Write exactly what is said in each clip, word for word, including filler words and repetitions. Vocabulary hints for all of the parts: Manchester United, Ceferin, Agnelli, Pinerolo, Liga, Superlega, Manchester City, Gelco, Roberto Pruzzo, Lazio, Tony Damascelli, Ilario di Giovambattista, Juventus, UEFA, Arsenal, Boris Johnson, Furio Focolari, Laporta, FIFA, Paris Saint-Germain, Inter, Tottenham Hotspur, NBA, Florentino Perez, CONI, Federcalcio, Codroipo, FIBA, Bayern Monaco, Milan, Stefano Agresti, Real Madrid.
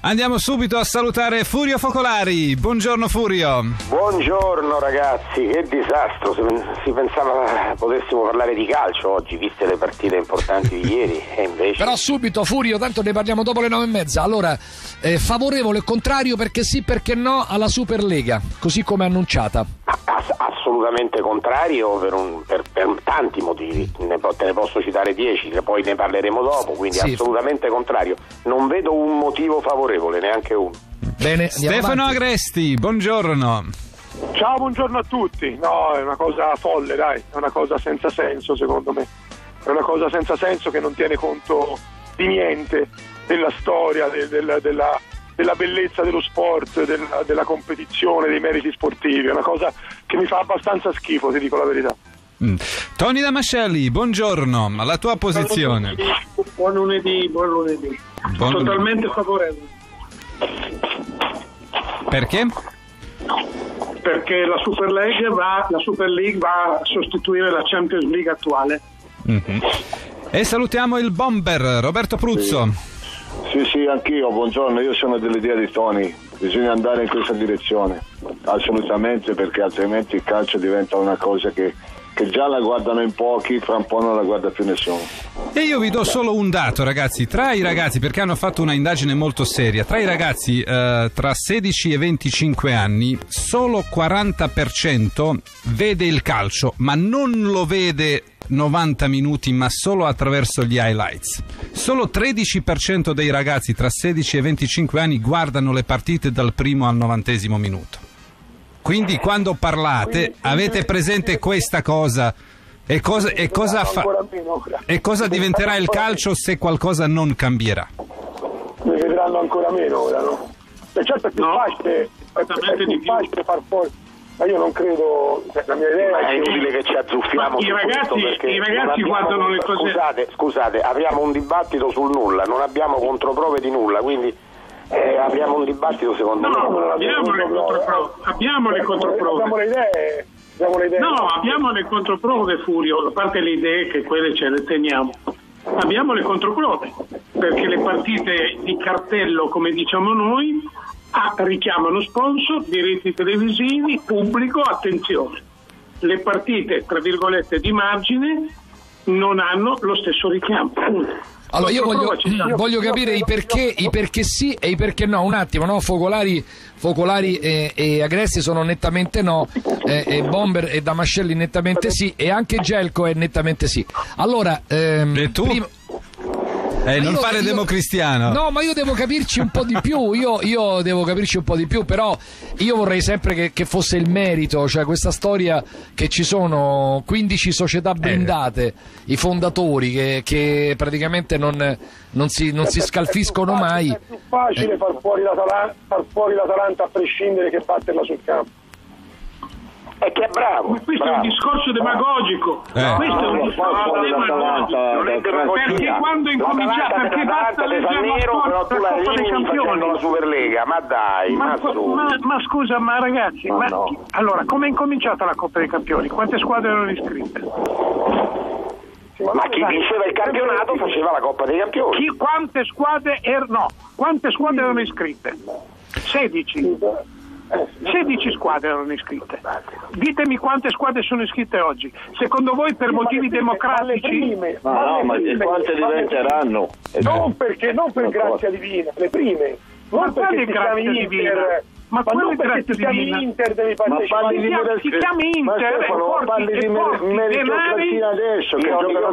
Andiamo subito a salutare Furio Focolari. Buongiorno Furio. Buongiorno ragazzi, che disastro, si pensava potessimo parlare di calcio oggi, viste le partite importanti di ieri e invece... Però subito Furio, tanto ne parliamo dopo le nove e mezza. Allora, eh, favorevole o contrario, perché sì perché no, alla Superlega, così come annunciata? Assolutamente contrario per, un, per, per tanti motivi, ne, te ne posso citare dieci che poi ne parleremo dopo, quindi sì, assolutamente contrario, non vedo un motivo favorevole, neanche uno. Bene, Stefano avanti. Agresti, buongiorno. Ciao, buongiorno a tutti. No, è una cosa folle, dai, è una cosa senza senso secondo me, è una cosa senza senso che non tiene conto di niente, della storia, del, del, della... della bellezza dello sport, della, della competizione, dei meriti sportivi. È una cosa che mi fa abbastanza schifo, ti dico la verità. Mm. Tony Damascelli, buongiorno, la tua posizione. Buon lunedì, buon lunedì. Buon lunedì. Totalmente favorevole. Perché? Perché la Superlega va, la Super League va a sostituire la Champions League attuale. Mm-hmm. E salutiamo il bomber Roberto Pruzzo. Sì. Sì, sì, anch'io, buongiorno, io sono dell'idea di Tony, bisogna andare in questa direzione, assolutamente, perché altrimenti il calcio diventa una cosa che, che già la guardano in pochi, fra un po' non la guarda più nessuno. E io vi do solo un dato ragazzi, tra i ragazzi, perché hanno fatto una indagine molto seria, tra i ragazzi eh, tra sedici e venticinque anni solo quaranta per cento vede il calcio, ma non lo vede novanta minuti, ma solo attraverso gli highlights. Solo tredici per cento dei ragazzi tra sedici e venticinque anni guardano le partite dal primo al novantesimo minuto. Quindi quando parlate avete presente questa cosa e cosa, e cosa, fa, e cosa diventerà il calcio se qualcosa non cambierà? Ne vedranno ancora meno ora, no? E certo è più facile, è più facile far forza. Ma io non credo, cioè, la mia idea è, è inutile che ci azzuffiamo. I ragazzi, i ragazzi guardano le cose. Scusate, scusate, apriamo un dibattito sul nulla, non abbiamo controprove di nulla, quindi eh, apriamo un dibattito secondo no, me. No, non abbiamo le controprove. Abbiamo le controprove. Abbiamo le idee. Abbiamo le idee. No, abbiamo le controprove, Furio, a parte le idee che quelle ce le teniamo. Abbiamo le controprove, perché le partite di cartello, come diciamo noi, Ah, richiamano sponsor, diritti televisivi, pubblico, attenzione. Le partite, tra virgolette, di margine non hanno lo stesso richiamo. Allora io voglio, voglio capire i perché, i perché sì e i perché no. Un attimo, no? Focolari, Focolari e, e Agresti sono nettamente no, e, e Bomber e Damascelli nettamente sì, e anche Gelco è nettamente sì. Allora, ehm, e tu? Prima... Eh, non io, fare io, democristiano. No, ma io devo capirci un po' di più. Io, io devo capirci un po' di più, però io vorrei sempre che, che fosse il merito, cioè questa storia che ci sono quindici società blindate, eh. i fondatori che, che praticamente non, non, si, non si scalfiscono è più facile, mai. È più facile eh. far fuori l'Atalanta, far fuori l'Atalanta a prescindere che batterla sul campo. È che è bravo. Ma questo bravo, è un discorso demagogico. Eh. Questo è un discorso no, demagogico. No, perché quando incominciate perché basta le nero, però tu la elimini facendo la Superlega. Ma dai, ma, ma, ma, ma scusa, ma ragazzi, ma ma no. chi, allora come è incominciata la Coppa dei Campioni? Quante squadre erano iscritte? Ma chi vinceva il campionato faceva la Coppa dei Campioni. Chi, quante squadre erano? No, quante squadre erano iscritte? sedici. sedici squadre erano iscritte. Ditemi quante squadre sono iscritte oggi. Secondo voi per motivi democratici? Ma no, ma quante diventeranno? Non perché, non per grazia divina, le prime. Ma quale grazia divina? Ma, ma non perché ti chiami Inter devi partecipare, ti chiami Inter e porti e porti adesso che giocano tutti.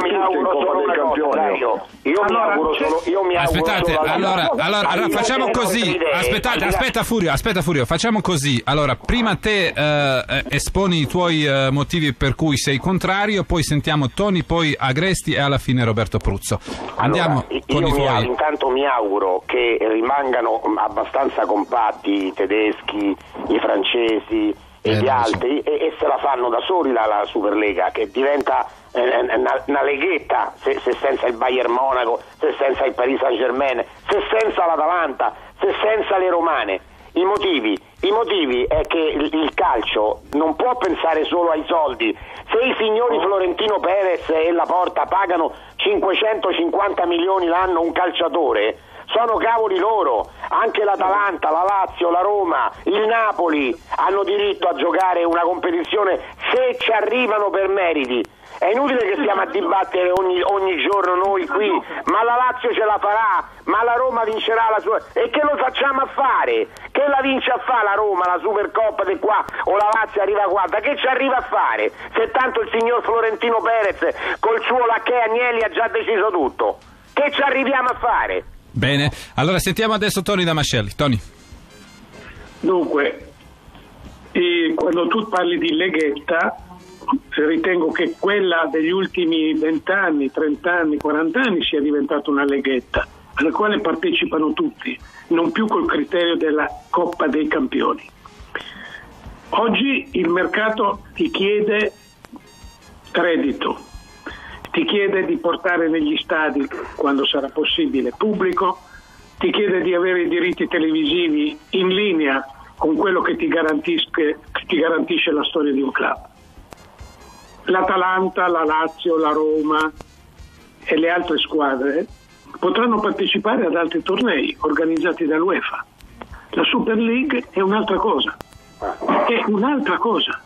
Io mi auguro solo io mi auguro aspettate allora allora facciamo così, aspettate aspetta Furio aspetta Furio facciamo così, allora prima te eh, esponi i tuoi eh, motivi per cui sei contrario, poi sentiamo Tony, poi Agresti e alla fine Roberto Pruzzo. Andiamo allora, con i tuoi. Intanto mi auguro che rimangano abbastanza compatti i tedeschi, i francesi e eh, gli altri, so. e, e se la fanno da soli la, la Superlega, che diventa eh, una, una leghetta se, se senza il Bayern Monaco, se senza il Paris Saint Germain, se senza l'Atalanta, se senza le romane. I motivi, i motivi è che il, il calcio non può pensare solo ai soldi. Se i signori Florentino Perez e Laporta pagano cinquecentocinquanta milioni l'anno un calciatore, sono cavoli loro. Anche l'Atalanta, la Lazio, la Roma, il Napoli hanno diritto a giocare una competizione se ci arrivano per meriti. È inutile che stiamo a dibattere ogni, ogni giorno noi qui, ma la Lazio ce la farà, ma la Roma vincerà la sua... E che lo facciamo a fare? Che la vince a fare la Roma, la Supercoppa di qua, o la Lazio arriva qua? Da che ci arriva a fare? Se tanto il signor Florentino Perez col suo lacchè Agnelli ha già deciso tutto. Che ci arriviamo a fare? Bene, allora sentiamo adesso Tony Damascelli. Tony. Dunque, eh, quando tu parli di leghetta... ritengo che quella degli ultimi vent'anni, trent'anni, quarant'anni sia diventata una leghetta alla quale partecipano tutti, non più col criterio della Coppa dei Campioni. Oggi il mercato ti chiede reddito, ti chiede di portare negli stadi, quando sarà possibile, pubblico, ti chiede di avere i diritti televisivi in linea con quello che ti garantisce, ti garantisce la storia di un club. L'Atalanta, la Lazio, la Roma e le altre squadre potranno partecipare ad altri tornei organizzati dall'UEFA. La Super League è un'altra cosa, è un'altra cosa.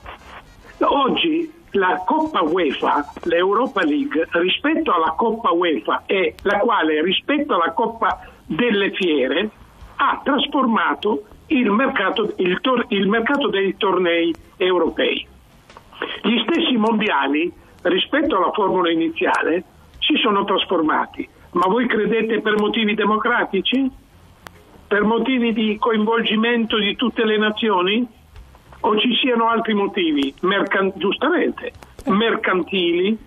Oggi la Coppa UEFA, l'Europa League, rispetto alla Coppa UEFA, e la quale rispetto alla Coppa delle Fiere ha trasformato il mercato, il tor- il mercato dei tornei europei. Gli stessi mondiali, rispetto alla formula iniziale, si sono trasformati. Ma voi credete per motivi democratici? Per motivi di coinvolgimento di tutte le nazioni? O ci siano altri motivi, Mercan- giustamente, mercantili,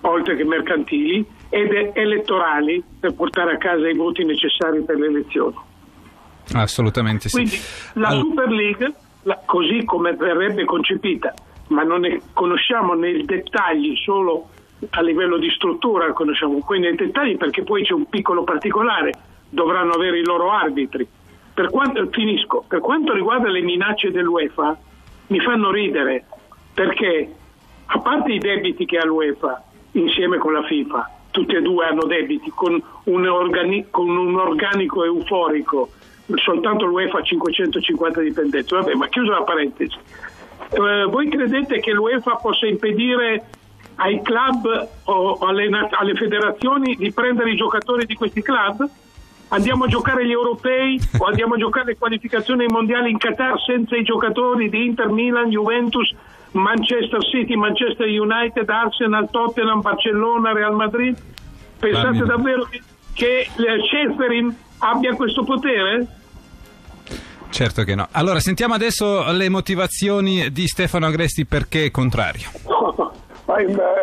oltre che mercantili, ed elettorali, per portare a casa i voti necessari per le elezioni? Assolutamente sì. Quindi la Super League, la, così come verrebbe concepita, ma non ne conosciamo nel dettaglio, solo a livello di struttura conosciamo poi nei dettagli, perché poi c'è un piccolo particolare: dovranno avere i loro arbitri. Per quanto, finisco, per quanto riguarda le minacce dell'UEFA, mi fanno ridere, perché a parte i debiti che ha l'UEFA insieme con la FIFA, tutte e due hanno debiti con un, organi- con un organico euforico, soltanto l'UEFA ha cinquecentocinquanta dipendenti. Vabbè, ma chiuso la parentesi, Uh, voi credete che l'UEFA possa impedire ai club o alle, alle federazioni di prendere i giocatori di questi club? Andiamo a giocare gli europei o andiamo a giocare le qualificazioni ai mondiali in Qatar senza i giocatori di Inter, Milan, Juventus, Manchester City, Manchester United, Arsenal, Tottenham, Barcellona, Real Madrid? Pensate davvero che Ceferin abbia questo potere? Certo che no. Allora sentiamo adesso le motivazioni di Stefano Agresti, perché è contrario. No, ma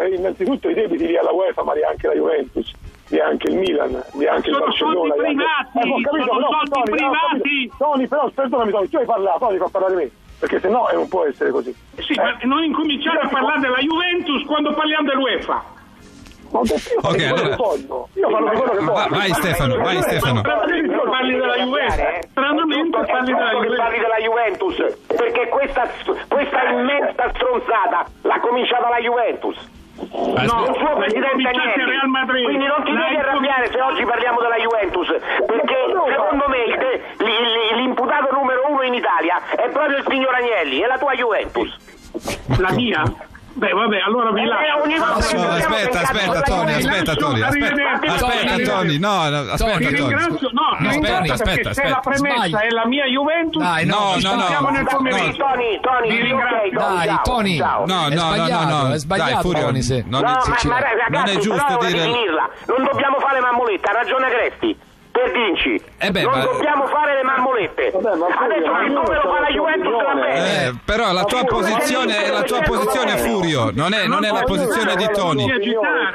innanzitutto i debiti li ha la UEFA, ma li ha anche la Juventus, li ha anche il Milan, li ha anche sono il Barcellona. Soldi privati, anche... eh, capito, sono no, soldi Tony, privati. No, Tony, però perdonami Tony, tu hai parlato, Tony fa parlare me, perché se no non può essere così. Sì, eh? Ma non incominciare a parlare della Juventus quando parliamo dell'UEFA. Ok, allora io parlo di quello che voglio. Vai Stefano, vai Stefano. Parli della Juventus, stranamente parli della Juventus. Parli della Juventus, perché questa questa immensa stronzata l'ha cominciata la Juventus. No, il suo presidente Agnelli. Quindi non ti devi arrabbiare se oggi parliamo della Juventus, perché secondo me l'imputato numero uno in Italia è proprio il signor Agnelli e la tua Juventus. La mia? Beh, vabbè, allora vi lascio. No, aspetta, aspetta, Tony, aspetta, Tony, aspetta, Tony, no, aspetta, Tony. Ti ringrazio, no, ti ringrazio perché se la premessa è la mia Juventus, no, no, siamo nel pomeriggio. Tony, Tony, ti ringrazio. Dai, Tony, no, no, no, no, è sbagliato, Tony, se non è giusto dire. Non dobbiamo fare mammoletta, ha ragione Agresti. Perdinci, eh beh, non ma... dobbiamo fare le marmolette. Vabbè, ma adesso che come lo fa la Juventus va bene. Eh, però la tua posizione è la tua posizione a Furio, non è, non è la posizione di Tony.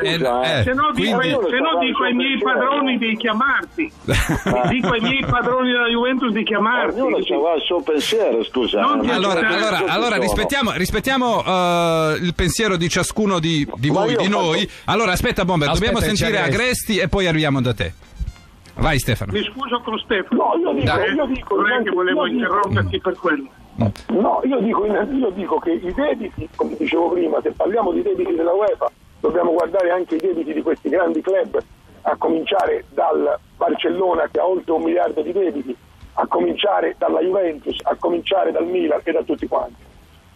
Eh, eh, se no dico, quindi... se no dico ai miei padroni di chiamarti. Dico ai miei padroni della Juventus di chiamarti. Il suo pensiero, scusa. Allora, allora, allora rispettiamo, rispettiamo uh, il pensiero di ciascuno di, di voi, di noi. Allora aspetta Bomber, dobbiamo sentire Agresti e poi arriviamo da te. Vai Stefano. Mi scuso con Stefano. No, io dico, Dai, io dico non è che volevo interromperti dico, per quello. No, io dico, io dico che i debiti, come dicevo prima, se parliamo di debiti della UEFA, dobbiamo guardare anche i debiti di questi grandi club, a cominciare dal Barcellona, che ha oltre un miliardo di debiti, a cominciare dalla Juventus, a cominciare dal Milan e da tutti quanti.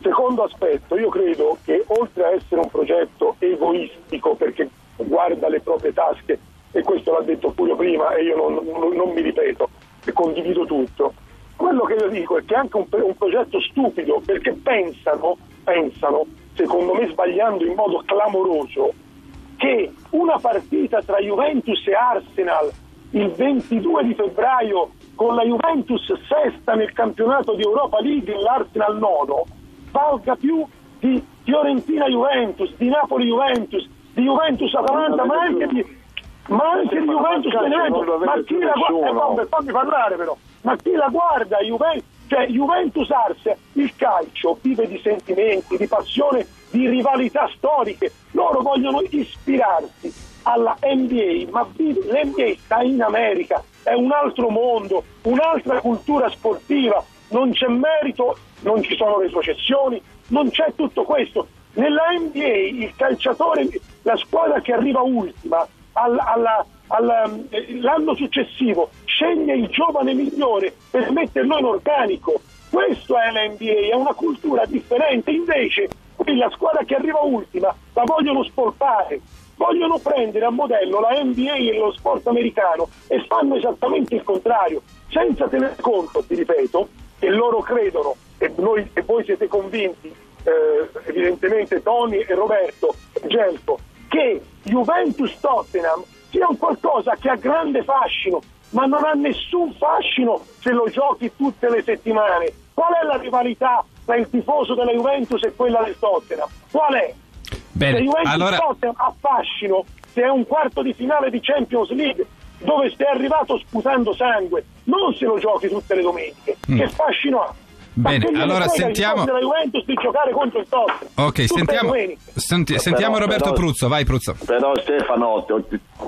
Secondo aspetto, io credo che oltre a essere un progetto egoistico, perché guarda le proprie tasche, e questo l'ha detto Furio prima e io non, non, non mi ripeto e condivido tutto, quello che io dico è che è anche un, un progetto stupido, perché pensano, pensano, secondo me sbagliando in modo clamoroso, che una partita tra Juventus e Arsenal il ventidue di febbraio, con la Juventus sesta nel campionato di Europa League e l'Arsenal nono, valga più di Fiorentina-Juventus, di Napoli-Juventus, di Juventus-Atalanta, ma anche di, ma anche di Juventus-Benevento. Ma chi la guarda, eh, fammi parlare però, ma chi la guarda Juventus, cioè Juventus-Arsenal? Il calcio vive di sentimenti, di passione, di rivalità storiche. Loro vogliono ispirarsi alla N B A, ma l'N B A sta in America, è un altro mondo, un'altra cultura sportiva, non c'è merito, non ci sono le retrocessioni, non c'è tutto questo. Nella N B A il calciatore, la squadra che arriva ultima alla, alla, alla, l'anno successivo sceglie il giovane migliore per metterlo in organico. Questo è l'N B A, è una cultura differente. Invece qui la squadra che arriva ultima la vogliono spolpare, vogliono prendere a modello la N B A e lo sport americano, e fanno esattamente il contrario, senza tener conto, ti ripeto, che loro credono, e, noi, e voi siete convinti, eh, evidentemente Tony e Roberto Gelco, che Juventus-Tottenham sia un qualcosa che ha grande fascino, ma non ha nessun fascino se lo giochi tutte le settimane. Qual è la rivalità tra il tifoso della Juventus e quella del Tottenham? Qual è? Bene, se Juventus allora... Tottenham ha fascino se è un quarto di finale di Champions League dove sei arrivato sputando sangue, non se lo giochi tutte le domeniche. Mm. Che fascino ha? Bene, allora sentiamo la Juventus di giocare contro il Tottenham. Ok, sentiamo, senti, sentiamo però, Roberto però, Pruzzo, vai Pruzzo. Però Stefano,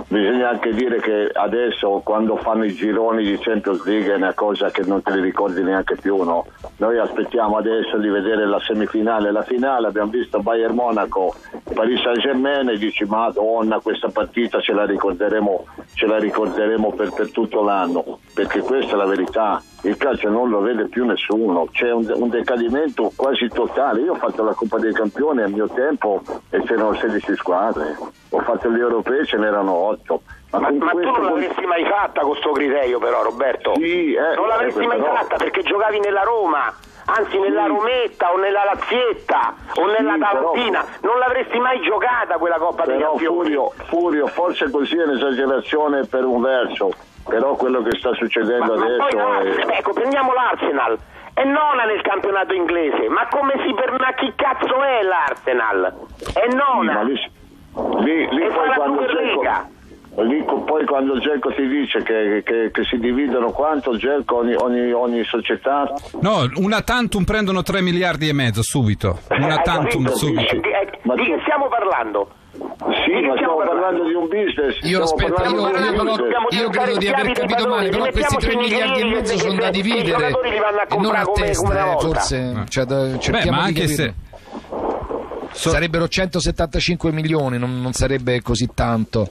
bisogna anche dire che adesso quando fanno i gironi di Champions League è una cosa che non te li ricordi neanche più, no? Noi aspettiamo adesso di vedere la semifinale e la finale. Abbiamo visto Bayern Monaco, Paris Saint-Germain, e dici madonna, questa partita ce la ricorderemo, ce la ricorderemo per, per tutto l'anno, perché questa è la verità. Il calcio non lo vede più nessuno, c'è un, un decadimento quasi totale. Io ho fatto la Coppa dei Campioni a mio tempo e c'erano sedici squadre, ho fatto gli europei, ce n'erano otto. Ma, ma, ma tu non l'avresti mai fatta con sto criterio però, Roberto? Sì, eh, non l'avresti eh, mai però... fatta, perché giocavi nella Roma, anzi nella Rometta o nella Lazietta o nella sì, Tarantina, però... non l'avresti mai giocata quella Coppa però, dei Campioni. Furio, Furio, forse così è un'esagerazione per un verso, però quello che sta succedendo ma, adesso ma è... ecco, prendiamo l'Arsenal, è nona nel campionato inglese, ma come si per... ma chi cazzo è l'Arsenal? È nona lì, lì, lì e poi fa la Superlega. Lì, poi quando Gelco ti dice che, che, che si dividono quanto Gelco ogni, ogni, ogni società? No, una tantum prendono tre miliardi e mezzo subito, una tantum subito. Di, di, di che stiamo parlando? Sì, di ma stiamo parlando, parlando di un business. Io aspetta, io, io, io, io credo di aver capito male, però questi tre miliardi e mezzo sono da dividere e non a testa, forse. Beh, ma anche se sarebbero centosettantacinque milioni, non, non sarebbe così tanto.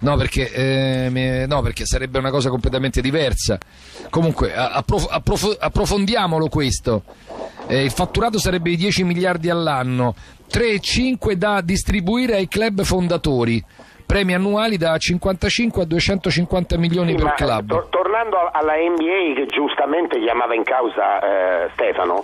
No perché, eh, me, no, perché sarebbe una cosa completamente diversa. Comunque, approf- approf- approfondiamolo questo. Eh, il fatturato sarebbe di dieci miliardi all'anno, tre virgola cinque da distribuire ai club fondatori. Premi annuali da cinquantacinque a duecentocinquanta milioni sì, per club. To- tornando alla N B A che giustamente chiamava in causa eh, Stefano,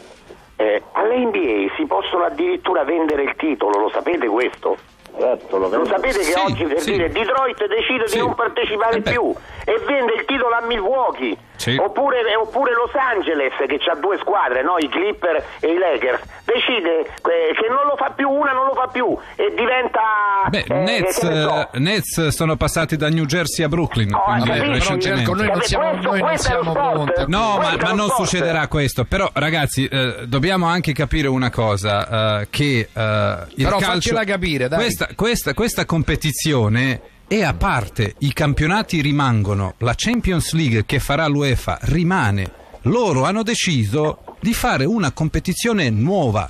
eh, alla N B A si possono addirittura vendere il titolo, lo sapete questo? Certo, lo, lo sapete che sì, oggi per sì. dire Detroit decide sì. di non partecipare eh più e vende il titolo a Milwaukee sì. oppure, oppure Los Angeles, che c'ha due squadre, no? I Clipper e i Lakers, decide che non lo fa più, una non lo fa più e diventa Beh, eh, Nets, so. Nets sono passati da New Jersey a Brooklyn oh, vabbè, recentemente. Noi non siamo, noi non siamo pronti. No, ma, ma non sport. Succederà questo, però ragazzi eh, dobbiamo anche capire una cosa eh, che eh, il però calcio faccela capire, dai. Questa Questa, questa competizione è a parte, i campionati rimangono, la Champions League che farà l'UEFA rimane, loro hanno deciso di fare una competizione nuova.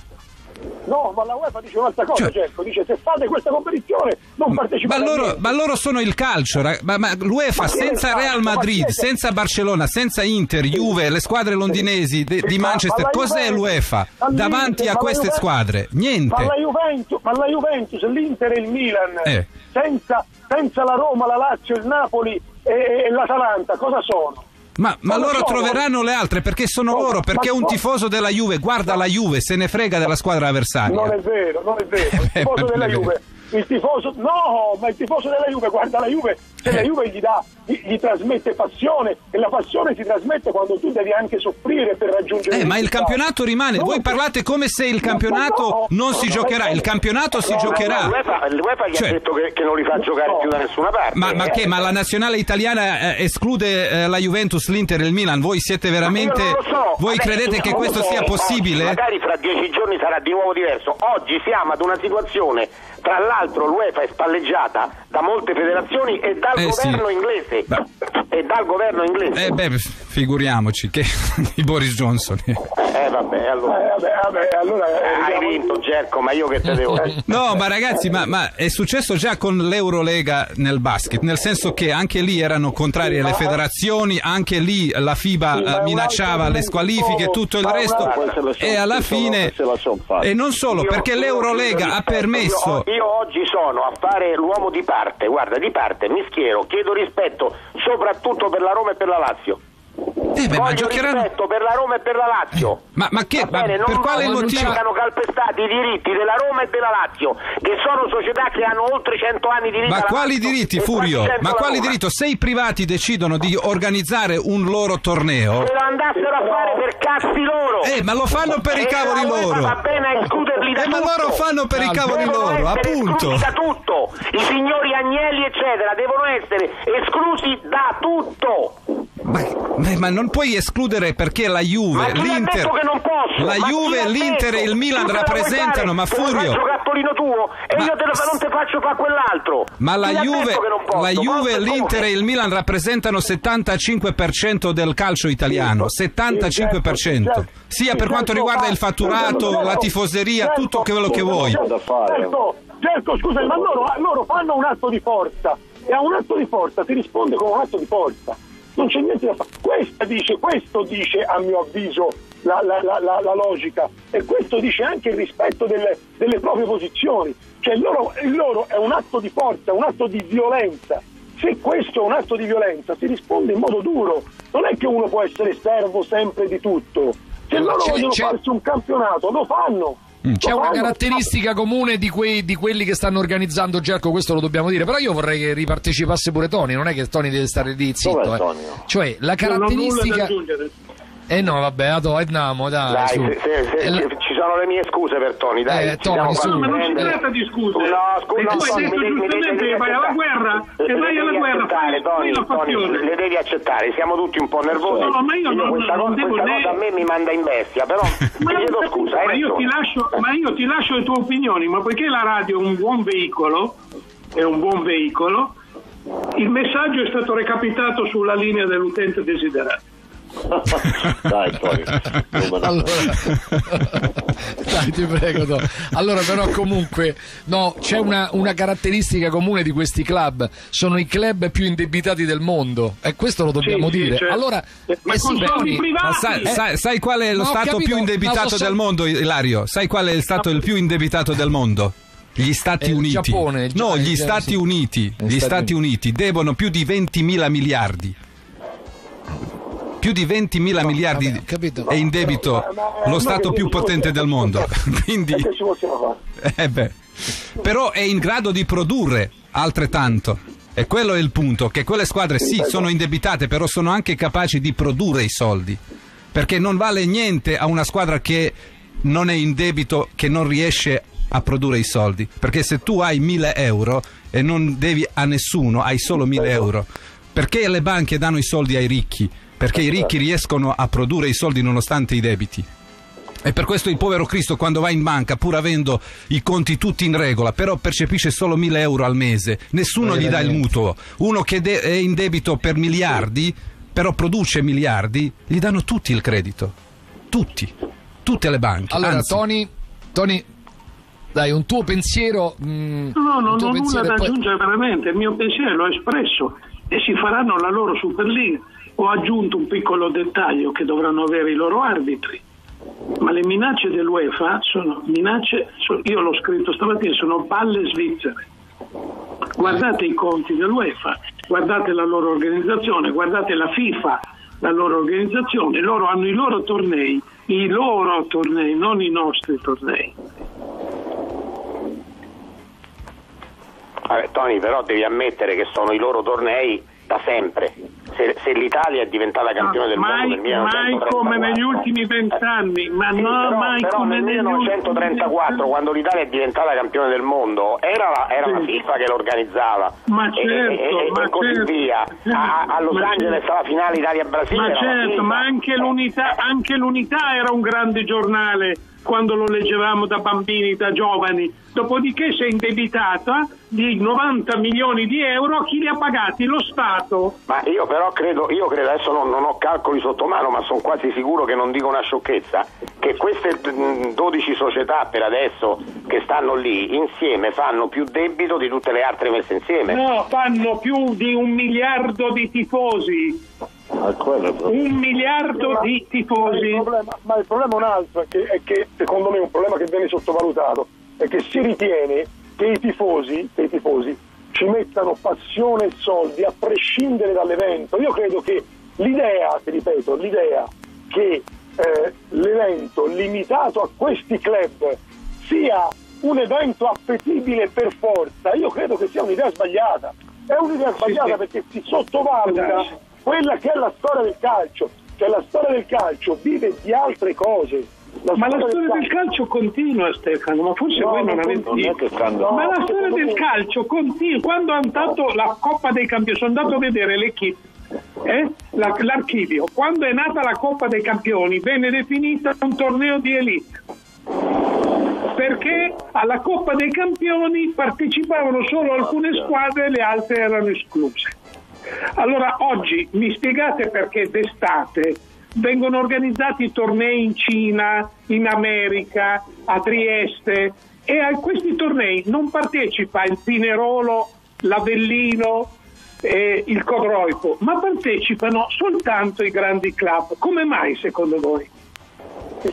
No, ma la UEFA dice un'altra cosa, cioè, Gelco dice se fate questa competizione non partecipate. Ma loro, ma loro sono il calcio, ma, ma l'UEFA ma senza calcio, Real Madrid, senza Barcellona, senza Inter, Juve, le squadre londinesi de, di Manchester, cos'è l'UEFA davanti a queste Juventus, squadre? Niente. Ma la Juventus, ma la Juventus, l'Inter e il Milan, eh. senza, senza la Roma, la Lazio, il Napoli e, e l'Atalanta, cosa sono? Ma, ma loro sono, troveranno le altre perché sono no, loro, perché un tifoso della Juve guarda la Juve, se ne frega della squadra avversaria. Non è vero, non è vero. Il tifoso della Juve, il tifoso, no, ma il tifoso della Juve guarda la Juve, se la Juve gli dà, gli, gli trasmette passione, e la passione si trasmette quando tu devi anche soffrire per raggiungere. Eh, ma il campionato rimane. No, voi parlate come se il campionato no, no, non no, si no, giocherà, no, il campionato no, si no, giocherà. L'UEFA gli cioè, ha detto che, che non li fa giocare no, più da nessuna parte. Ma, eh, ma che? Ma la nazionale italiana eh, esclude eh, la Juventus, l'Inter e il Milan? Voi siete veramente? So, voi credete che questo so, sia possibile? Magari fra dieci giorni sarà di nuovo diverso. Oggi siamo ad una situazione, tra l'altro l'UEFA è spalleggiata da molte federazioni e dal eh, governo sì. inglese bah. e dal governo inglese. Eh beh, figuriamoci che di Boris Johnson. Eh vabbè, allora, eh, vabbè, vabbè, allora eh, hai vinto Gelco, ma io che te devo dire? No, ma ragazzi, ma, ma è successo già con l'Eurolega nel basket, nel senso che anche lì erano contrarie le federazioni, anche lì la FIBA sì, minacciava le squalifiche e tutto il resto e alla fine e non solo, perché l'Eurolega ha permesso. Io oggi sono a fare l'uomo di parte, guarda, di parte, mi schiero, chiedo rispetto soprattutto per la Roma e per la Lazio. Eh beh, ma giocheranno... rispetto per la Roma e per la Lazio. Ma, ma che? Va bene, ma per non quale motivo? Vengono calpestati i diritti della Roma e della Lazio, che sono società che hanno oltre cento anni di vita. Ma quali diritti, Furio? Ma quali diritti? Se i privati decidono di organizzare un loro torneo, se lo andassero a fare per cazzi loro. Eh, ma lo fanno per e i cavoli loro. Va bene a escluderli da eh, tutto. Ma loro fanno per no, i cavoli loro, appunto. Da tutto. I signori Agnelli, eccetera, devono essere esclusi da tutto. Ma, ma non puoi escludere perché la Juve, l'Inter, la Juve, l'Inter e il Milan rappresentano, ma Furio, ma la Juve, la Juve, l'Inter e il Milan rappresentano settantacinque per cento del calcio italiano, settantacinque per cento, sia per quanto riguarda il fatturato, la tifoseria, tutto quello che vuoi. Certo, scusa, ma loro, loro fanno un atto di forza e a un atto di forza si risponde con un atto di forza. Non c'è niente da fare. Questo dice, questo dice a mio avviso la, la, la, la, la logica, e questo dice anche il rispetto delle, delle proprie posizioni. Cioè il loro, il loro è un atto di forza, un atto di violenza. Se questo è un atto di violenza si risponde in modo duro. Non è che uno può essere servo sempre di tutto. Se loro vogliono farsi un campionato lo fanno. C'è una caratteristica comune di, quei, di quelli che stanno organizzando, Gelco, questo lo dobbiamo dire, però io vorrei che ripartecipasse pure Tony, non è che Tony deve stare lì zitto, eh. Cioè la caratteristica... Eh no, vabbè, ato, andiamo, dai, dai su. Se, se, se, la... Ci sono le mie scuse per Tony, dai. Eh, Tony, su. Ma non si tratta di scuse. No, scusa, no, tu hai detto mi, giustamente mi che vai alla guerra, che vai alla guerra, fai, Tony, fai la fazione. Le devi accettare, siamo tutti un po' nervosi. No, no, ma io non, questa non cosa, devo questa ne... cosa a me mi manda in bestia, però ma ti chiedo scusa. Ma io ti, lascio, ma io ti lascio le tue opinioni, ma poiché la radio è un buon veicolo, è un buon veicolo, il messaggio è stato recapitato sulla linea dell'utente desiderato. Dai, poi. Allora, dai, ti prego. No. Allora, però, comunque, no, c'è una, una caratteristica comune di questi club: sono i club più indebitati del mondo, e questo lo dobbiamo sì, dire. Sì, cioè, allora, ma eh sì, beh, ma sai, eh, sai, sai qual è lo stato capito, più indebitato so, del mondo, Ilario? Sai qual è il stato il più indebitato del mondo? Gli Stati Uniti. Giappone, Gia no, gli Stati sì. Uniti. Gli Stati, Stati Uniti devono più di ventimila miliardi. Più di ventimila no, miliardi vabbè, capito, è in debito ma, ma, ma, lo Stato più potente del mondo. Quindi, eh beh, però è in grado di produrre altrettanto. E quello è il punto, che quelle squadre sì sono indebitate, però sono anche capaci di produrre i soldi. Perché non vale niente a una squadra che non è in debito, che non riesce a produrre i soldi. Perché se tu hai mille euro e non devi a nessuno, hai solo mille euro. Perché le banche danno i soldi ai ricchi? Perché i ricchi riescono a produrre i soldi nonostante i debiti. E per questo il povero Cristo quando va in banca, pur avendo i conti tutti in regola, però percepisce solo mille euro al mese, nessuno gli dà il mutuo. Uno che è in debito per miliardi, però produce miliardi, gli danno tutti il credito. Tutti. Tutte le banche. Allora, Tony, Tony... Dai, un tuo pensiero. Mh, no, no, non ho nulla da poi... aggiungere veramente. Il mio pensiero l'ho espresso e si faranno la loro Superlega. Ho aggiunto un piccolo dettaglio, che dovranno avere i loro arbitri. Ma le minacce dell'UEFA sono minacce, io l'ho scritto stamattina, sono balle svizzere. Guardate i conti dell'UEFA, guardate la loro organizzazione, guardate la FIFA, la loro organizzazione. Loro hanno i loro tornei, i loro tornei, non i nostri tornei. Vabbè, Tony, però devi ammettere che sono i loro tornei da sempre. Se, se l'Italia è diventata campione del mai, mondo nel millenovecentotrentaquattro, mai come negli ultimi vent'anni, ma sì, no, però, mai però come nel millenovecentotrentaquattro, quando l'Italia è diventata campione del mondo, era la, era sì. la FIFA che lo organizzava, ma e, certo, e, e, ma e così certo. via. A, a Los ma Angeles certo. alla finale Italia-Brasile. Ma certo, ma anche l'unità, anche l'unità era un grande giornale quando lo leggevamo da bambini, da giovani. Dopodiché si è indebitata di novanta milioni di euro. Chi li ha pagati? Lo Stato. Ma io però credo, io credo adesso non, non ho calcoli sotto mano, ma sono quasi sicuro che non dico una sciocchezza, che queste dodici società per adesso che stanno lì insieme fanno più debito di tutte le altre messe insieme. No, fanno più di un miliardo di tifosi. Ah, un miliardo ma, di tifosi. Ma il problema, ma il problema è un altro, è che, è che secondo me è un problema che viene sottovalutato, è che si ritiene che i tifosi, che i tifosi ci mettano passione e soldi a prescindere dall'evento. Io credo che l'idea, ti ripeto, l'idea che eh, l'evento limitato a questi club sia un evento appetibile per forza, io credo che sia un'idea sbagliata. È un'idea sbagliata perché si sottovaluta quella che è la storia del calcio, cioè la storia del calcio vive di altre cose. La ma la storia del calcio continua, Stefano, ma forse no, voi non avete detto. No, ma la storia del me... calcio continua. Quando hanno dato la Coppa dei Campioni, sono andato a vedere eh? l'archivio, quando è nata la Coppa dei Campioni venne definita un torneo di elite, perché alla Coppa dei Campioni partecipavano solo alcune squadre e le altre erano escluse. Allora oggi mi spiegate perché d'estate vengono organizzati tornei in Cina, in America, a Trieste, e a questi tornei non partecipa il Pinerolo, l'Avellino e il Codroipo, ma partecipano soltanto i grandi club. Come mai secondo voi?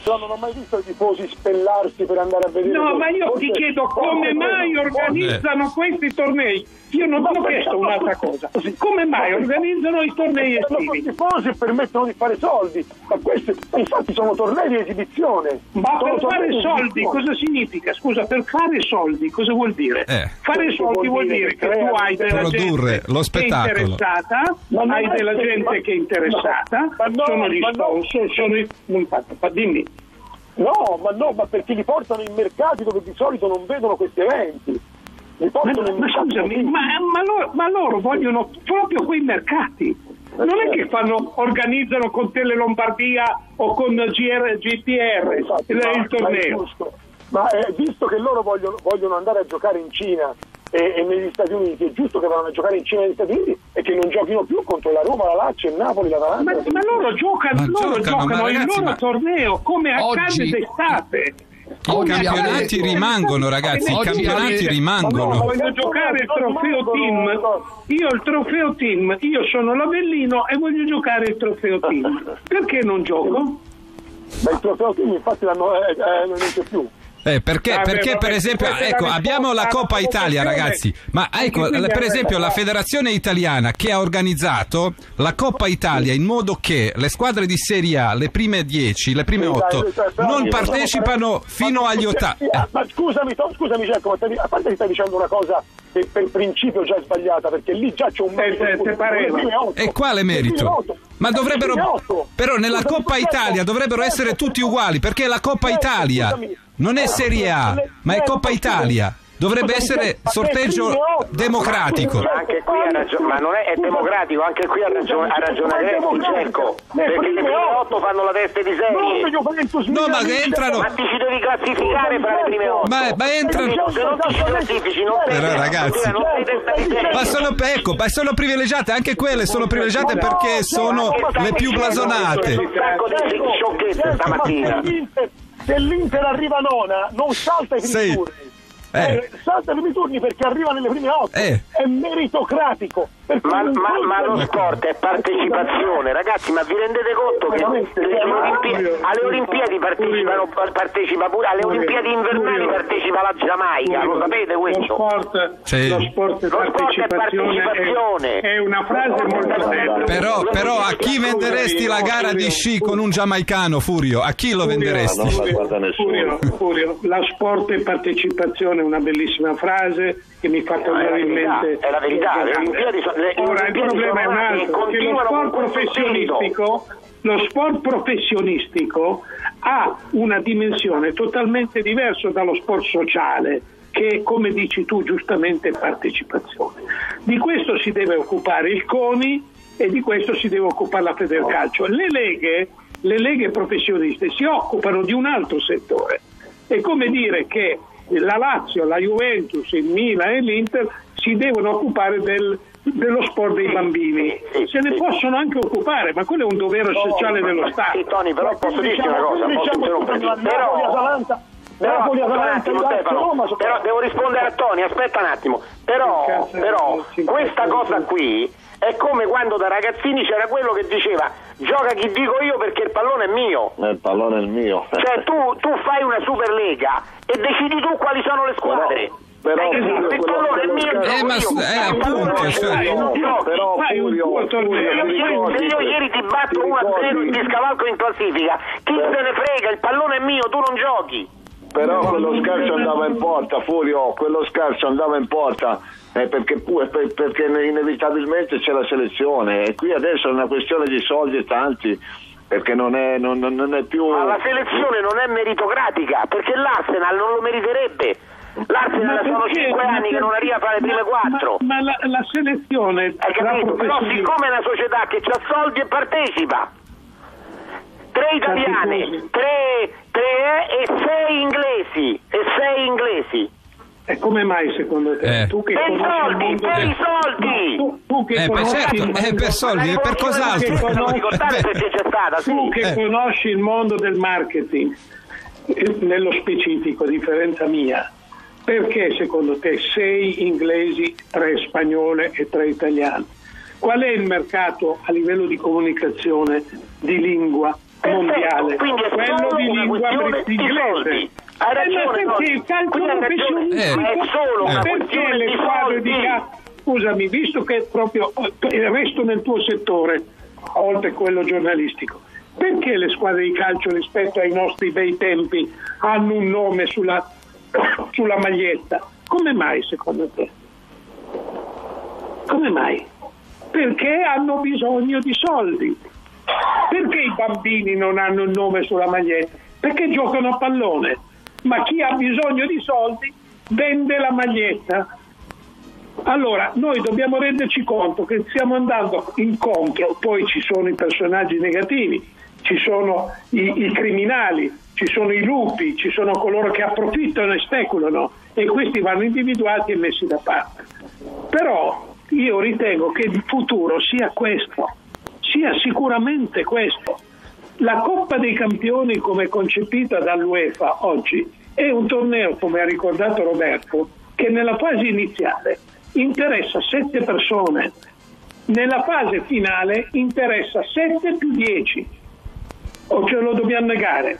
Non ho mai visto i tifosi spellarsi per andare a vedere. No, ma io ti chiedo come mai organizzano questi tornei. Io non ti ho chiesto un'altra cosa. Come mai organizzano i tornei estivi? I tifosi permettono di fare soldi, ma questi infatti sono tornei di esibizione. Ma per fare soldi cosa significa? Scusa, per fare soldi cosa vuol dire? Eh. Fare soldi vuol dire che tu hai della gente che è interessata, hai della gente che è interessata, sono gli sponsor, sono i... Dimmi. No, ma no, ma perché li portano in mercati dove di solito non vedono questi eventi. Li portano ma, in ma, scusami, ma, ma, loro, ma loro vogliono proprio quei mercati. Non è che fanno, organizzano con Tele Lombardia o con G R, G T R esatto, il, ma, il torneo. Ma, è ma è, visto che loro vogliono, vogliono andare a giocare in Cina e, e negli Stati Uniti, è giusto che vanno a giocare in Cina e negli Stati Uniti e che non giochino più contro la Roma, la Lazio, il Napoli, l'Atalanta. Ma, ma loro giocano, ma loro giocano, giocano ragazzi, il loro ma... torneo come accade d'estate. I campionati è... rimangono, ragazzi, oggi i campionati è... rimangono. Ma no, voglio giocare il trofeo team. Io il trofeo team, io sono l'Avellino e voglio giocare il trofeo team. Perché non gioco? Ma il trofeo team infatti l'hanno, eh, eh, non c'è più. Eh, perché ah, perché beh, per esempio ah, ecco, abbiamo la Coppa Italia, ragazzi, ma ecco per esempio la federazione italiana che ha organizzato la Coppa Italia in modo che le squadre di Serie A, le prime dieci, le prime otto non partecipano fino agli ottavi. Ma scusami, scusami Giacomo, a parte che stai dicendo una cosa che per principio già è sbagliata, perché lì già c'è un merito. E quale merito? Ma dovrebbero, però nella Coppa Italia dovrebbero essere tutti uguali, perché la Coppa Italia non è Serie A, ma è Coppa Italia. Dovrebbe essere sorteggio democratico. Ma anche qui ha ragione, ma non è, è democratico, anche qui ha ragione, ha ragione Agresti, Gelco, perché i primi otto fanno la testa di serie. No, ma che entrano. Ma ti ci devi classificare fra le prime otto. Ma, ma entrano. Se non ti ci classifici, non sei. Però ragazzi, ma sono, ecco, ma sono privilegiate, anche quelle sono privilegiate perché sono le più blasonate. Un sacco di sciocchezze stamattina. Se l'Inter arriva nona, non salta i primi turni. eh. Salta primi turni perché arriva nelle prime otto, eh. È meritocratico. Ma, ma, ma lo sport è partecipazione, ragazzi, ma vi rendete conto che alle Olimpiadi, alle Olimpiadi partecipano, partecipa pure alle Olimpiadi invernali partecipa la Giamaica, lo sapete questo? Lo sport, sì. Lo sport è partecipazione, partecipazione. È, è una frase molto semplice. Però, però a chi venderesti la gara di sci con un giamaicano, Furio? A chi lo venderesti? Furio, Furio, Furio, la sport è partecipazione, una bellissima frase che mi fa tornare in mente. È la verità, le Olimpiadi sono... Ora il problema è un altro, che lo sport professionistico, lo sport professionistico ha una dimensione totalmente diversa dallo sport sociale, che come dici tu giustamente è partecipazione. Di questo si deve occupare il CONI e di questo si deve occupare la Federcalcio. Le leghe, le leghe professioniste si occupano di un altro settore. È come dire che la Lazio, la Juventus, il Milan e l'Inter si devono occupare del dello sport dei bambini, sì, sì, se ne sì. possono anche occupare, ma quello è un dovere Tony, sociale ma, dello Stato. Sì, Tony, però posso dirti una cosa, però devo rispondere a Tony, aspetta un attimo, però, però questa cosa qui è come quando da ragazzini c'era quello che diceva gioca chi dico io perché il pallone è mio. Il pallone è il mio. Cioè tu, tu fai una Superlega e decidi tu quali sono le squadre. Però... Però, esatto, quello, quello, quello, eh, ma è appunto, se io ieri ti batto uno a zero e ti scavalco in classifica, chi se ne frega, il pallone è mio, tu non giochi. Però quello scarso andava in porta, Furio, quello scarso andava in porta eh, perché, pure, per, perché inevitabilmente c'è la selezione e qui adesso è una questione di soldi e tanti. Perché non è, non, non è più. Ma la selezione non è meritocratica, perché l'Arsenal non lo meriterebbe. L'Arsenal sono cinque anni che non arriva fra le prime quattro. Ma, ma la, la selezione. Hai capito? Però siccome è una società che ha soldi e partecipa, tre italiane, tre, tre e sei inglesi e sei inglesi. E come mai secondo te? Eh. Tu che per soldi, per i soldi! Tu, tu che eh, conosci certo, mondo... è per soldi, è per cos'altro. Tu che conosci il mondo del marketing, nello specifico, a differenza mia, perché secondo te sei inglesi, tre spagnole e tre italiani? Qual è il mercato a livello di comunicazione di lingua mondiale? Perfetto, quello di lingua inglese. Ha ragione, no, perché il calcio professionistico eh, è solo una perché le di quadre di calcio, scusami, visto che proprio resto nel tuo settore oltre quello giornalistico, perché le squadre di calcio rispetto ai nostri bei tempi hanno un nome sulla, sulla maglietta? Come mai secondo te? Come mai? Perché hanno bisogno di soldi. Perché i bambini non hanno il nome sulla maglietta? Perché giocano a pallone. Ma chi ha bisogno di soldi vende la maglietta. Allora noi dobbiamo renderci conto che stiamo andando incontro, poi ci sono i personaggi negativi, ci sono i, i criminali, ci sono i lupi, ci sono coloro che approfittano e speculano, e questi vanno individuati e messi da parte. Però io ritengo che il futuro sia questo, sia sicuramente questo. La Coppa dei Campioni come concepita dall'UEFA oggi è un torneo, come ha ricordato Roberto, che nella fase iniziale interessa sette persone, nella fase finale interessa sette più dieci. O ce lo dobbiamo negare?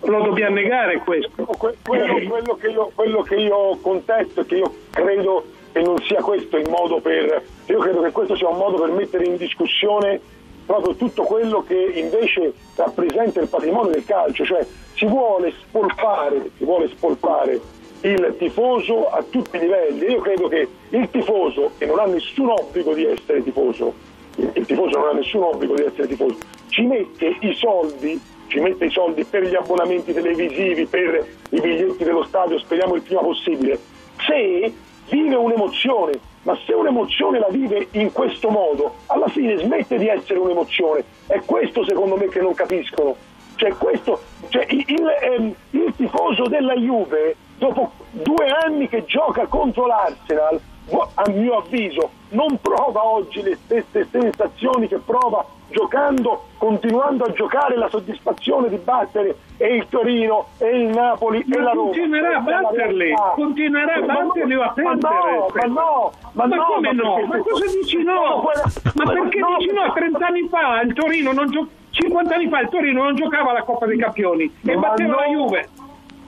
Lo dobbiamo negare questo? Quello, quello, che io, quello che io contesto, che io credo che non sia questo il modo per... Io credo che questo sia un modo per mettere in discussione proprio tutto quello che invece rappresenta il patrimonio del calcio, cioè si vuole spolpare, si vuole spolpare il tifoso a tutti i livelli. Io credo che il tifoso, che non ha nessun obbligo di essere tifoso, il tifoso non ha nessun obbligo di essere tifoso, ci mette i soldi, ci mette i soldi per gli abbonamenti televisivi, per i biglietti dello stadio, speriamo il prima possibile, se vive un'emozione. Ma se un'emozione la vive in questo modo, alla fine smette di essere un'emozione. È questo secondo me che non capiscono. Cioè questo, cioè il, il, ehm, il tifoso della Juve, dopo due anni che gioca contro l'Arsenal, a mio avviso non prova oggi le stesse sensazioni che prova giocando, continuando a giocare, la soddisfazione di battere e il Torino e il Napoli ma e la Roma. Continuerà a batterli, continuerà a batterli o a perdere. Ma no, ma, ma no, come ma no? Perché... Ma cosa dici no? Ma perché no, dici no? trent'anni fa il Torino non gio... cinquant'anni fa il Torino non giocava la Coppa dei Campioni e batteva no. la Juve.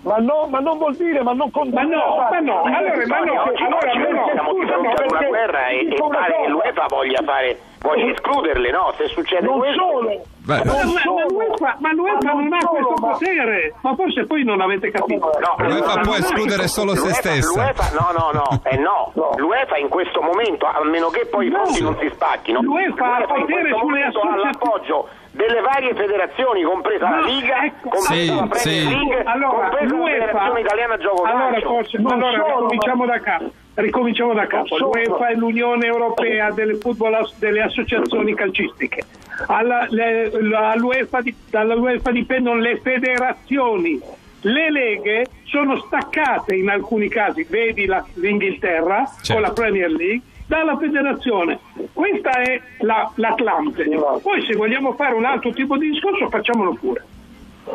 Ma no, ma non vuol dire, ma non condannare. Ma no, ma no, allora, ma no, oggi, allora, oggi allora, siamo no, scusa, no, una guerra e, e pare che l'UEFA voglia fare, voglia escluderle, no? Se succede non questo... Solo. Beh, ma, non ma, solo. Ma, ma l'UEFA non, non ha solo, questo ma... potere, ma forse poi non avete capito. No, no, L'UEFA può escludere solo se stessa. No, no, no, eh no, no. L'UEFA in questo momento, a meno che poi no. i fondi non si spacchino, l'UEFA ha potere sulle associazioni all'appoggio delle varie federazioni, compresa no, la Liga, ecco, compresa sì, la sì. League, allora, compresa la Federazione Italiana Gioco Calcio. Allora, forse, non allora solo, ricominciamo ma... da capo. Ricominciamo da capo. L'UEFA è l'Unione Europea delle, football, delle associazioni calcistiche. Alla, le, all'UEFA di, dall'UEFA dipendono le federazioni. Le leghe sono staccate in alcuni casi, vedi la, l'Inghilterra certo. con la Premier League, dalla federazione. Questa è la, l'Atlante. Poi se vogliamo fare un altro tipo di discorso facciamolo pure.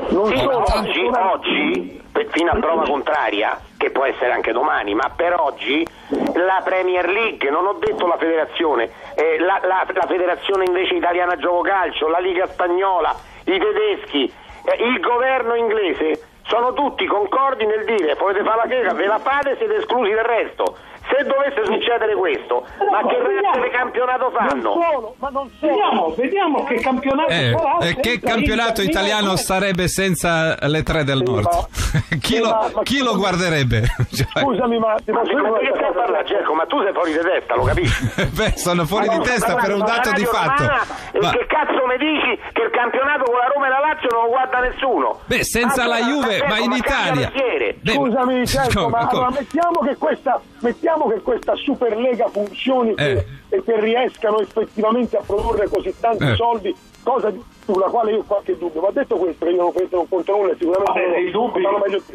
Non sì, so, oggi, ancora... oggi fino a prova contraria, che può essere anche domani, ma per oggi la Premier League, non ho detto la federazione, eh, la, la, la federazione invece italiana gioco calcio, la Liga spagnola, i tedeschi, eh, il governo inglese, sono tutti concordi nel dire potete fare la chega, ve la fate, siete esclusi del resto. Se dovesse succedere questo, no, ma che razza di campionato fanno? Non solo, ma non solo. Vediamo, vediamo che campionato eh, sarà. Eh, che campionato italiano sarebbe senza le tre del sì, nord? Ma, chi sì, lo, ma, chi ma, lo guarderebbe? Scusami, ma ti posso ma, che stai a parlare, Gelco? Ma tu sei fuori di testa, lo capisci? Beh, sono fuori ma di no, testa ma, per un dato di fatto. Romana, ma... Che cazzo mi dici che il campionato con la Roma e la Lazio non lo guarda nessuno? Beh, senza allora, la Juve, ma in ma Italia. Beh, scusami, Gelco, ma allora mettiamo che questa. Mettiamo che questa Superlega funzioni eh. che, e che riescano effettivamente a produrre così tanti eh. soldi, cosa di, sulla quale io ho qualche dubbio, ma detto questo io non, questo non conto nulla, sicuramente eh, i dubbi,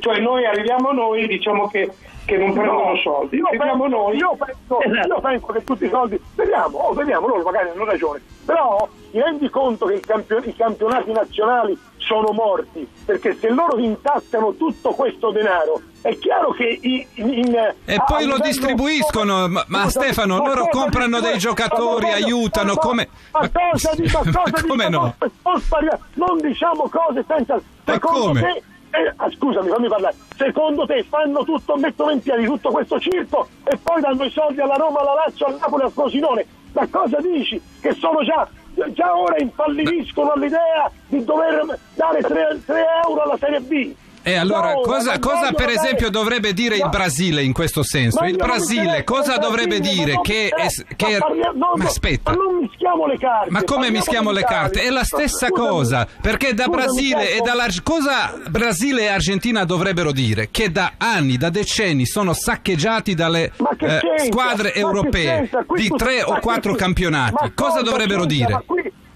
cioè noi arriviamo noi diciamo che, che non prendono no, soldi io penso, noi. Io, penso, esatto. io penso che tutti i soldi vediamo, oh, vediamo loro magari hanno ragione, però ti rendi conto che il campion- i campionati nazionali sono morti, perché se loro intassano tutto questo denaro è chiaro che in, in, e a, poi lo distribuiscono, ma, ma Stefano ma loro comprano dei giocatori, cosa, aiutano ma, come ma cosa, di, ma cosa come diciamo, no? Non diciamo cose senza ma come? Te, eh, ah, scusami fammi parlare, secondo te fanno tutto, mettono in piedi tutto questo circo e poi danno i soldi alla Roma, alla Lazio, al Napoli, al Frosinone, ma cosa dici? Che sono già già ora infalliriscono all'idea di dover dare tre euro alla Serie B. E allora no, cosa, cosa per esempio dovrebbe dire il Brasile in questo senso? Il Brasile cosa dovrebbe dire? Che, che... Ma aspetta, ma non mischiamo le carte. Ma come mischiamo le carte? È la stessa cosa, perché da Brasile e dalla cosa Brasile e Argentina dovrebbero dire? Che da anni, da decenni sono saccheggiati dalle eh, squadre europee di tre o quattro campionati. Cosa dovrebbero dire?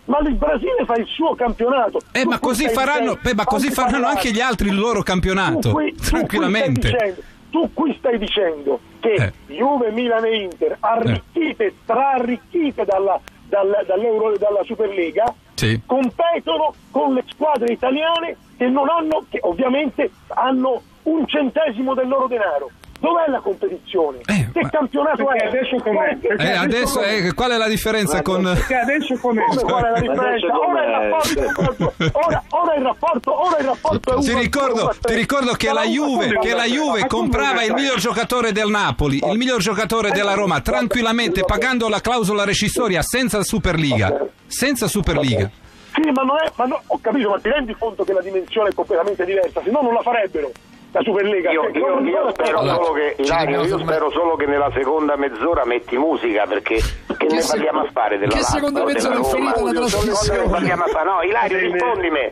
Ma il Brasile fa il suo campionato. Eh, ma così faranno, beh, ma così faranno anche gli altri il loro campionato. Tu qui, tranquillamente. Tu qui, dicendo, tu qui stai dicendo che eh. Juve, Milan e Inter, arricchite, eh. trarricchite dalla, dalla, dall'Euro, dalla Superlega, sì. competono con le squadre italiane che non hanno, che ovviamente hanno un centesimo del loro denaro. Dov'è la competizione? Eh, che ma... campionato è? Adesso com'è? Eh, adesso è... Qual è la differenza con... Perché adesso com'è? Come, qual è la differenza? Ora il rapporto, ora, ora il rapporto, ora il rapporto è uno. Ti ricordo, ti ricordo che la Juve, che la Juve comprava il miglior giocatore del Napoli, il miglior giocatore della Roma, tranquillamente, pagando la clausola rescissoria senza Superliga. Senza Superliga. Sì, ma non è... Ma no, ho capito, ma ti rendi conto che la dimensione è completamente diversa, se no non la farebbero. La Superlega. Io, io, io, spero solo che, Ilario, io spero solo che nella seconda mezz'ora metti musica, perché che ne parliamo a fare della Lazio? Che seconda mezz'ora è finita la trasmissione? No, Ilario, rispondimi.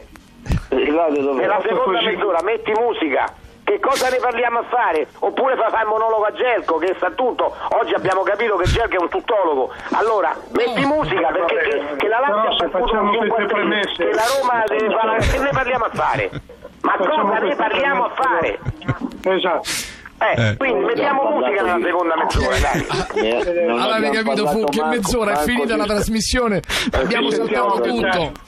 Nella seconda mezz'ora metti musica. Che cosa ne parliamo a fare? Oppure fa, fa il monologo a Gelco che sa tutto. Oggi abbiamo capito che Gelco è un tuttologo. Allora, metti musica, perché che, che la Lazio facciamo queste premesse. Che la Roma deve fare. Che ne parliamo a fare? Ma cosa ne parliamo a fare? Esatto. Eh, eh, eh. Quindi mettiamo musica nella seconda mezz'ora, dai. Allora, capito, fu che mezz'ora è finita la trasmissione, abbiamo saltato tutto.